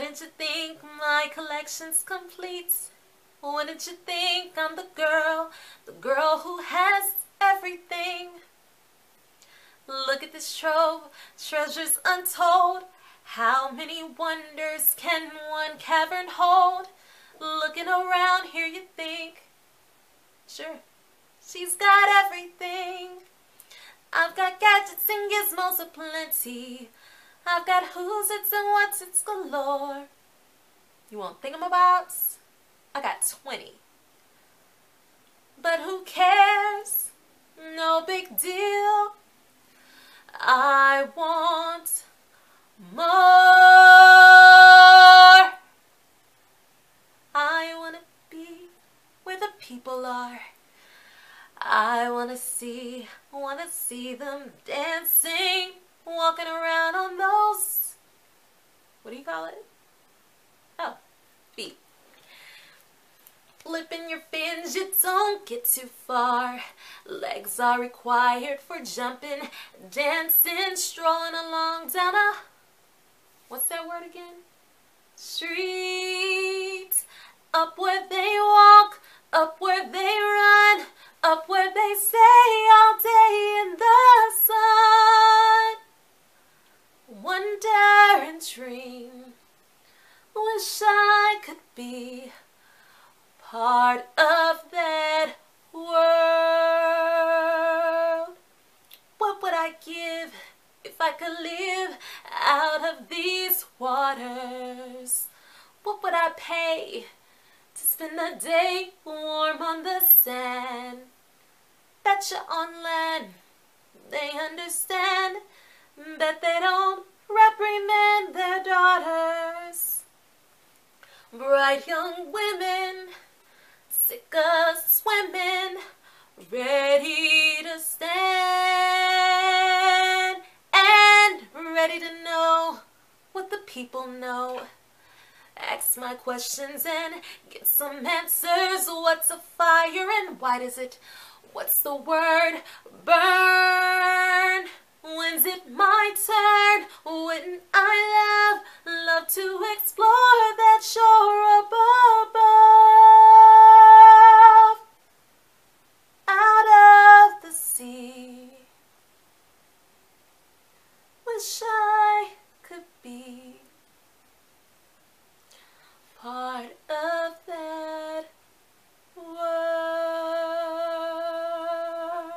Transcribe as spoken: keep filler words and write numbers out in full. Wouldn't you think my collection's complete? Wouldn't you think I'm the girl, the girl who has everything? Look at this trove, treasures untold. How many wonders can one cavern hold? Looking around here you think, sure, she's got everything. I've got gadgets and gizmos aplenty. I've got who's it's and what's it's galore. You want thingamabobs? I got twenty. But who cares? No big deal. I want more. I want to be where the people are. I want to see, want to see them dancing, walking around on those, what do you call it? Oh, feet. Flipping your fins, you don't get too far. Legs are required for jumping, dancing, strolling along down a, what's that word again? Street. Up where they walk, up where they run, up where they stay all day in the sun. Wonder and dream. Wish I could be part of that world. What would I give if I could live out of these waters? What would I pay to spend the day warm on the sand? Betcha on land they understand. Bet they don't reprimand their daughters. Bright young women, sick of swimming, ready to stand and ready to know what the people know. Ask my questions and get some answers. What's a fire and why does it? What's the word? Burn. When's it my turn? Wouldn't I love, love to explore that shore above? Out of the sea. Wish I could be part of that world.